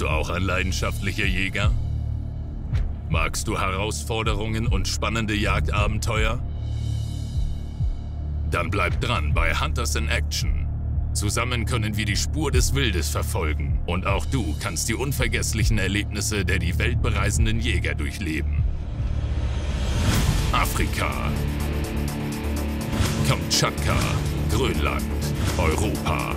Bist du auch ein leidenschaftlicher Jäger? Magst du Herausforderungen und spannende Jagdabenteuer? Dann bleib dran bei Hunters in Action. Zusammen können wir die Spur des Wildes verfolgen und auch du kannst die unvergesslichen Erlebnisse der die Welt bereisenden Jäger durchleben. Afrika, Kamtschatka, Grönland, Europa.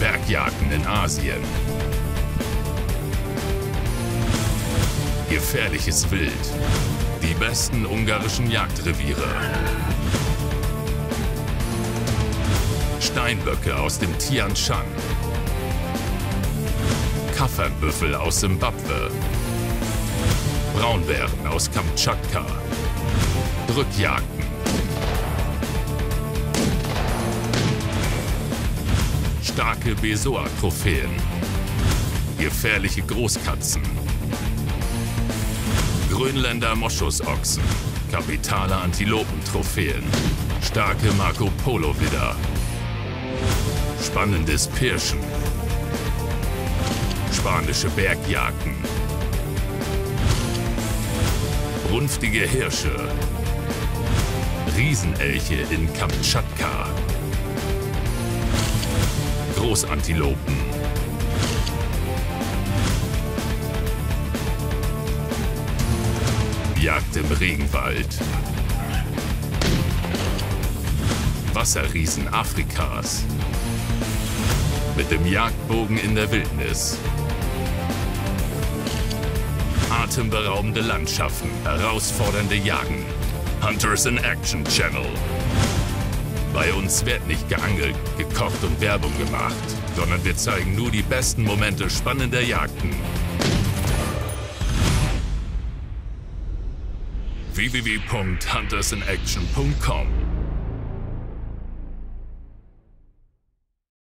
Bergjagden in Asien. Gefährliches Wild. Die besten ungarischen Jagdreviere. Steinböcke aus dem Tian-Shan. Kaffernbüffel aus Simbabwe. Braunbären aus Kamtschatka. Drückjagden. Starke Besoa-Trophäen. Gefährliche Großkatzen. Grönländer Moschusochsen. Kapitale Antilopentrophäen. Starke Marco Polo-Widder. Spannendes Pirschen. Spanische Bergjagden. Runftige Hirsche. Riesenelche in Kamtschatka. Großantilopen. Jagd im Regenwald. Wasserriesen Afrikas. Mit dem Jagdbogen in der Wildnis. Atemberaubende Landschaften. Herausfordernde Jagen. Hunters in Action Channel. Bei uns wird nicht geangelt, gekocht und Werbung gemacht, sondern wir zeigen nur die besten Momente spannender Jagden. www.huntersinaction.com